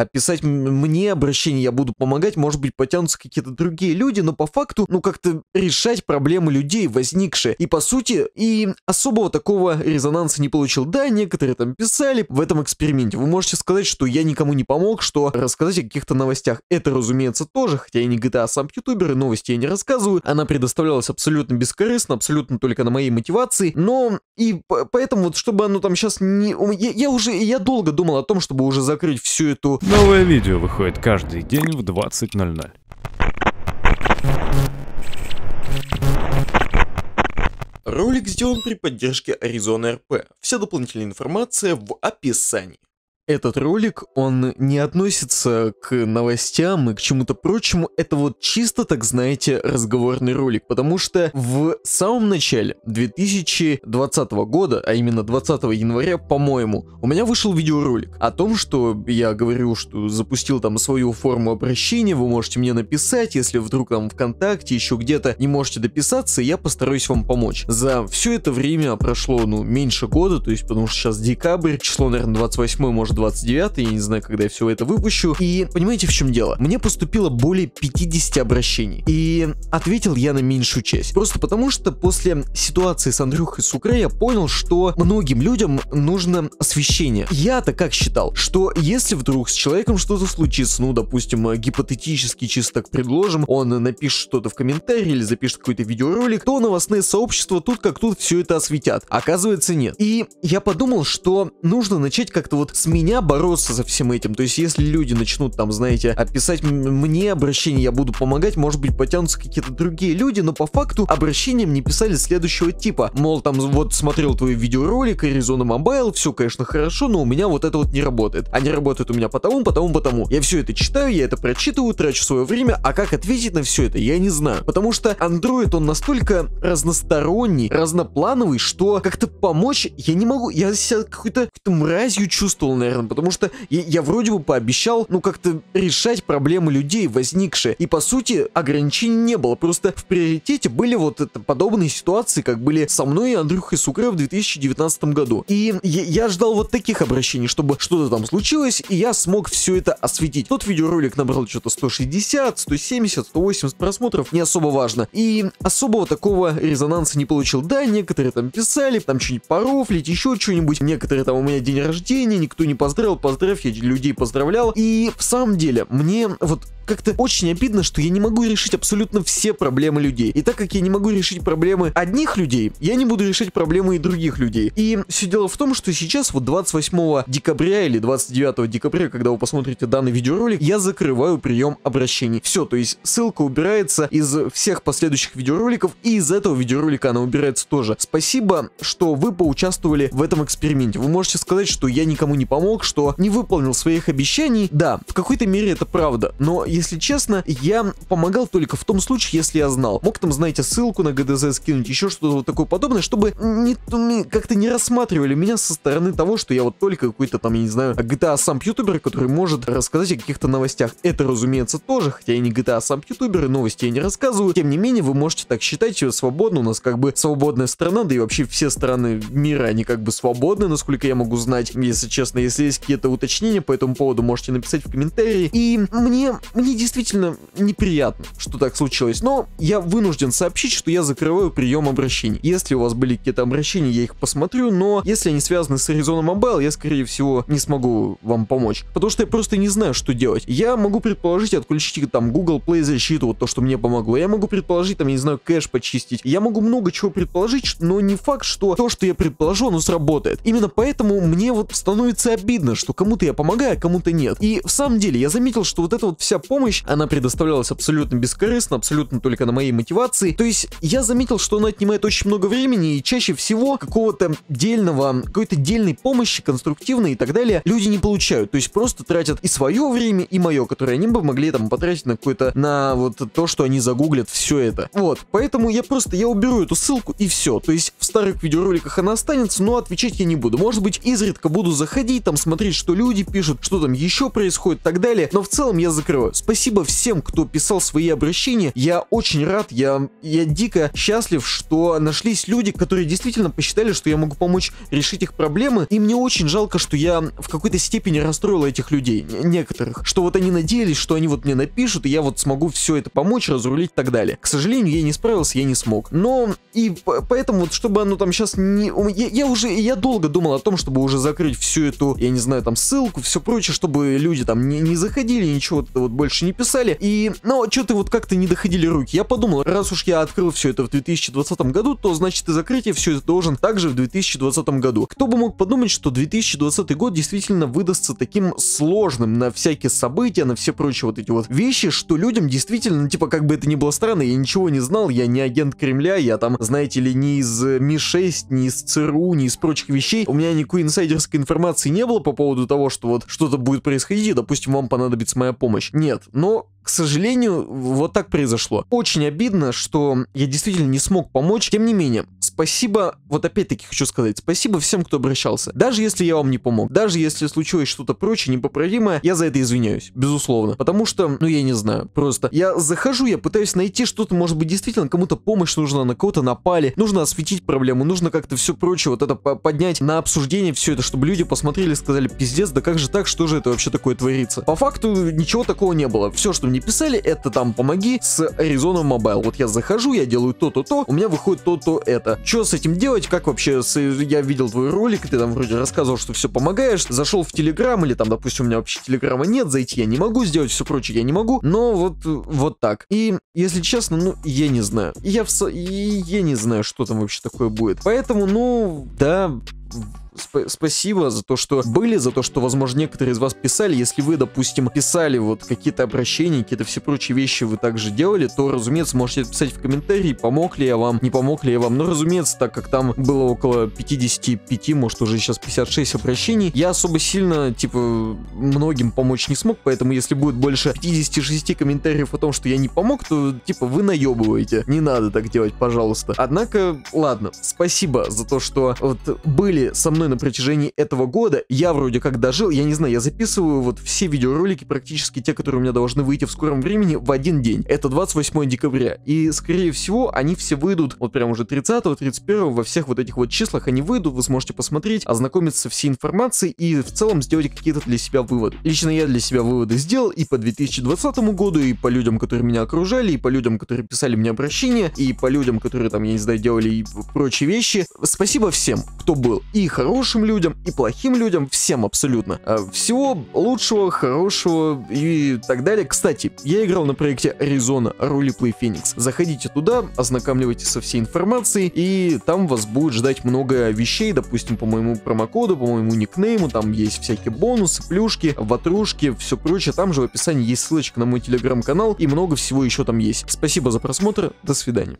а писать мне обращение, я буду помогать, может быть, потянутся какие-то другие люди, но по факту, ну, как-то решать проблемы людей возникшие. И, по сути, и особого такого резонанса не получил. Да, некоторые там писали в этом эксперименте. Вы можете сказать, что я никому не помог, что рассказать о каких-то новостях. Это, разумеется, тоже, хотя я не GTA SAMP ютубер, новости я не рассказываю. Она предоставлялась абсолютно бескорыстно, абсолютно только на моей мотивации. Но и поэтому вот, чтобы оно там сейчас не... Я долго думал о том, чтобы уже закрыть всю эту... Новое видео выходит каждый день в 20:00. Ролик сделан при поддержке Arizona RP. Вся дополнительная информация в описании. Этот ролик, он не относится к новостям и к чему-то прочему, это вот чисто, так знаете, разговорный ролик, потому что в самом начале 2020 года, а именно 20 января, по-моему, у меня вышел видеоролик о том, что я говорю, что запустил там свою форму обращения, вы можете мне написать, если вдруг там ВКонтакте, еще где-то не можете дописаться, я постараюсь вам помочь. За все это время прошло, ну, меньше года, то есть, потому что сейчас декабрь, число, наверное, 28, может, 29, я не знаю, когда я все это выпущу. И понимаете, в чем дело? Мне поступило более 50 обращений. И ответил я на меньшую часть. Просто потому, что после ситуации с Андрюхой с Украи я понял, что многим людям нужно освещение. Я-то как считал, что если вдруг с человеком что-то случится, ну, допустим, гипотетически чисто так предложим, он напишет что-то в комментарии или запишет какой-то видеоролик, то новостные сообщества тут как тут все это осветят. Оказывается, нет. И я подумал, что нужно начать как-то вот с меня бороться за всем этим. То есть, если люди начнут там, знаете, писать мне обращение, я буду помогать, может быть, потянутся какие-то другие люди, но по факту обращением не писали следующего типа. Мол, там, вот, смотрел твой видеоролик, Arizona Mobile, все, конечно, хорошо, но у меня вот это вот не работает. А не работает у меня потому. Я все это читаю, я это прочитываю, трачу свое время, а как ответить на все это, я не знаю. Потому что Android, он настолько разносторонний, разноплановый, что как-то помочь я не могу. Я себя какой-то мразью чувствовал, наверное, потому что я вроде бы пообещал, ну, как-то решать проблемы людей возникшие, и по сути ограничений не было, просто в приоритете были вот это, подобные ситуации, как были со мной и Андрюхой с Украи в 2019 году, и я ждал вот таких обращений, чтобы что-то там случилось, и я смог все это осветить. Тот видеоролик набрал что-то 160, 170, 180 просмотров, не особо важно, и особого такого резонанса не получил. Да, некоторые там писали, там что-нибудь порофлить, еще что-нибудь, некоторые там у меня день рождения, никто не поздравил, я людей поздравлял. И в самом деле, мне вот как-то очень обидно, что я не могу решить абсолютно все проблемы людей. И так как я не могу решить проблемы одних людей, я не буду решать проблемы и других людей. И все дело в том, что сейчас вот 28 декабря или 29 декабря, когда вы посмотрите данный видеоролик, я закрываю прием обращений. Все, то есть ссылка убирается из всех последующих видеороликов, и из этого видеоролика она убирается тоже. Спасибо, что вы поучаствовали в этом эксперименте. Вы можете сказать, что я никому не помог, что не выполнил своих обещаний. Да, в какой-то мере это правда, но если честно, я помогал только в том случае, если я знал. Мог там, знаете, ссылку на ГДЗ скинуть, еще что-то вот такое подобное, чтобы как-то не рассматривали меня со стороны того, что я вот только какой-то там, я не знаю, GTA SAMP ютубер, который может рассказать о каких-то новостях. Это, разумеется, тоже, хотя я не GTA SAMP ютубер, и новости я не рассказываю. Тем не менее, вы можете так считать, свободно, у нас как бы свободная страна, да и вообще все страны мира, они как бы свободны, насколько я могу знать. Если честно, если есть какие-то уточнения по этому поводу, можете написать в комментарии. И мне действительно неприятно, что так случилось, но я вынужден сообщить, что я закрываю прием обращений. Если у вас были какие-то обращения, я их посмотрю, но если они связаны с Arizona Mobile, я, скорее всего, не смогу вам помочь, потому что я просто не знаю, что делать. Я могу предположить отключить там Google Play защиту, вот то, что мне помогло. Я могу предположить там, я не знаю, кэш почистить. Я могу много чего предположить, но не факт, что то, что я предположу, оно сработает. Именно поэтому мне вот становится обидно, что кому-то я помогаю, а кому-то нет. И в самом деле я заметил, что вот эта вот вся помощь, она предоставлялась абсолютно бескорыстно, абсолютно только на моей мотивации. То есть я заметил, что она отнимает очень много времени, и чаще всего какой-то дельной помощи, конструктивной и так далее, люди не получают. То есть просто тратят и свое время, и мое, которое они бы могли там потратить на какое-то, на вот то, что они загуглят, все это. Вот, поэтому я уберу эту ссылку и все. То есть в старых видеороликах она останется, но отвечать я не буду. Может быть, изредка буду заходить, там смотреть, что люди пишут, что там еще происходит и так далее. Но в целом я закрываю. Спасибо всем, кто писал свои обращения. Я очень рад, я дико счастлив, что нашлись люди, которые действительно посчитали, что я могу помочь решить их проблемы. И мне очень жалко, что я в какой-то степени расстроил этих людей, некоторых. Что вот они надеялись, что они вот мне напишут, и я вот смогу все это помочь, разрулить и так далее. К сожалению, я не справился, я не смог. Но и поэтому вот, чтобы оно там сейчас не... Я долго думал о том, чтобы уже закрыть всю эту, я не знаю, там ссылку, все прочее, чтобы люди там не заходили, ничего вот больше не писали. И, ну, что-то вот как-то не доходили руки. Я подумал, раз уж я открыл все это в 2020 году, то значит и закрытие все это должен также в 2020 году. Кто бы мог подумать, что 2020 год действительно выдастся таким сложным на всякие события, на все прочие вот эти вот вещи, что людям действительно, типа, как бы это ни было странно, я ничего не знал, я не агент Кремля, я там, знаете ли, не из МИ-6, не из ЦРУ, не из прочих вещей. У меня никакой инсайдерской информации не было по поводу того, что вот что-то будет происходить, и, допустим, вам понадобится моя помощь. Нет, но... К сожалению, вот так произошло. Очень обидно, что я действительно не смог помочь. Тем не менее, спасибо, вот опять-таки хочу сказать, спасибо всем, кто обращался. Даже если я вам не помог, даже если случилось что-то прочее, непоправимое, я за это извиняюсь, безусловно. Потому что, ну я не знаю, просто я захожу, я пытаюсь найти что-то, может быть, действительно кому-то помощь нужна, на кого-то напали, нужно осветить проблему, нужно как-то все прочее вот это поднять на обсуждение, все это, чтобы люди посмотрели, сказали, пиздец, да как же так, что же это вообще такое творится. По факту ничего такого не было. Все, что мне писали, это там помоги с Arizona Mobile. Вот я захожу, я делаю то-то-то, у меня выходит то-то это. Что с этим делать? Как вообще? Я видел твой ролик, ты там вроде рассказывал, что все помогаешь. Зашел в Телеграм или там, допустим, у меня вообще Телеграма нет, зайти я не могу, сделать все прочее я не могу. Но вот так. И, если честно, ну, я не знаю. Я не знаю, что там вообще такое будет. Поэтому, ну, да... Спасибо за то, что были, за то, что, возможно, некоторые из вас писали. Если вы, допустим, писали вот какие-то обращения, какие-то все прочие вещи вы также делали, то, разумеется, можете писать в комментарии, помог ли я вам, не помог ли я вам. Но, разумеется, так как там было около 55, может, уже сейчас 56 обращений, я особо сильно, типа, многим помочь не смог, поэтому, если будет больше 56 комментариев о том, что я не помог, то, типа, вы наебываете. Не надо так делать, пожалуйста. Однако, ладно, спасибо за то, что вот были со мной на протяжении этого года. Я вроде как дожил, я не знаю, я записываю вот все видеоролики, практически те, которые у меня должны выйти в скором времени, в один день. Это 28 декабря. И, скорее всего, они все выйдут вот прям уже 30-го, 31-го, во всех вот этих вот числах они выйдут, вы сможете посмотреть, ознакомиться со всей информацией и в целом сделать какие-то для себя выводы. Лично я для себя выводы сделал и по 2020 году, и по людям, которые меня окружали, и по людям, которые писали мне обращения, и по людям, которые там, я не знаю, делали и прочие вещи. Спасибо всем, кто был. И хорошим людям, и плохим людям, всем абсолютно. Всего лучшего, хорошего и так далее. Кстати, я играл на проекте Arizona Role Play Phoenix. Заходите туда, ознакомьтесь со всей информацией, и там вас будет ждать много вещей, допустим, по моему промокоду, по моему никнейму, там есть всякие бонусы, плюшки, ватрушки, все прочее. Там же в описании есть ссылочка на мой телеграм-канал, и много всего еще там есть. Спасибо за просмотр, до свидания.